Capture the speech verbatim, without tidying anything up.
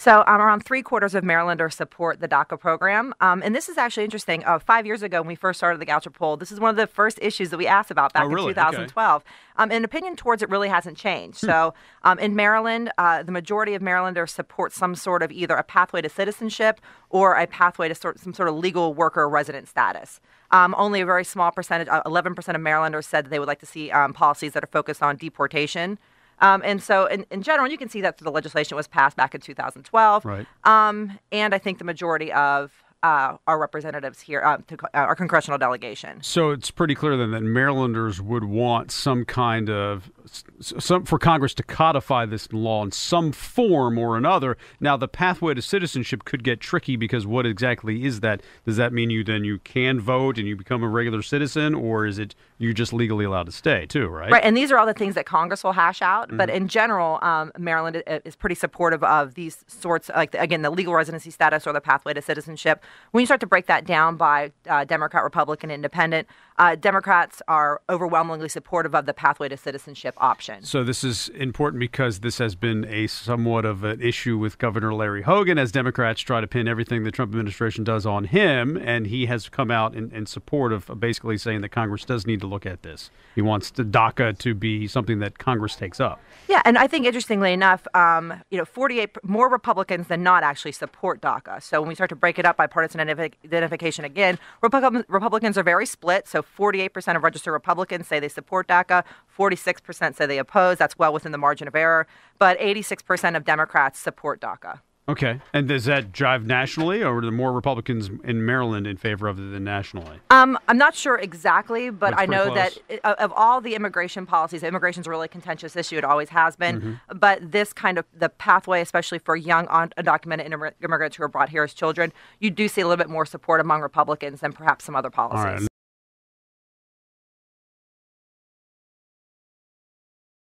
So um, around three quarters of Marylanders support the DACA program. Um, and this is actually interesting. Uh, five years ago, when we first started the Goucher poll, this is one of the first issues that we asked about back oh, really? in two thousand twelve. Okay. Um, and opinion towards it really hasn't changed. Hmm. So um, in Maryland, uh, the majority of Marylanders support some sort of either a pathway to citizenship or a pathway to sort some sort of legal worker resident status. Um, only a very small percentage, uh, eleven percent of Marylanders said that they would like to see um, policies that are focused on deportation. Um, and so, in, in general, you can see that the legislation was passed back in two thousand twelve. Right. Um, and I think the majority of uh, our representatives here, uh, to, uh, our congressional delegation. So it's pretty clear then that Marylanders would want some kind of, some for Congress to codify this law in some form or another. Now, the pathway to citizenship could get tricky because what exactly is that? Does that mean you then you can vote and you become a regular citizen, or is it you're just legally allowed to stay too, right? Right, and these are all the things that Congress will hash out. Mm-hmm. But in general, um, Maryland is pretty supportive of these sorts, like, again, the legal residency status or the pathway to citizenship. When you start to break that down by uh, Democrat, Republican, Independent, uh, Democrats are overwhelmingly supportive of the pathway to citizenship option. So this is important because this has been a somewhat of an issue with Governor Larry Hogan as Democrats try to pin everything the Trump administration does on him, and he has come out in, in support of basically saying that Congress does need to look at this. He wants the DACA to be something that Congress takes up. Yeah, and I think interestingly enough, um, you know, forty-eight more Republicans than not actually support DACA. So when we start to break it up by partisan identification again, Republicans are very split. So forty-eight percent of registered Republicans say they support DACA, forty-six percent say they oppose. That's well within the margin of error. But eighty-six percent of Democrats support DACA. Okay. And does that drive nationally, or are there more Republicans in Maryland in favor of it than nationally? Um, I'm not sure exactly, but That's I know close. that of all the immigration policies, immigration is a really contentious issue. It always has been. Mm-hmm. But this kind of the pathway, especially for young undocumented immigrants who are brought here as children, you do see a little bit more support among Republicans than perhaps some other policies. All right.